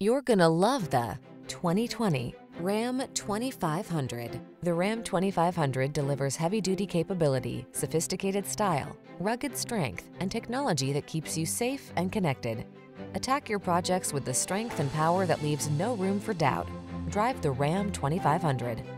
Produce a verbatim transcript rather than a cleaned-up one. You're gonna love the twenty twenty Ram twenty-five hundred. The Ram twenty-five hundred delivers heavy-duty capability, sophisticated style, rugged strength, and technology that keeps you safe and connected. Attack your projects with the strength and power that leaves no room for doubt. Drive the Ram twenty-five hundred.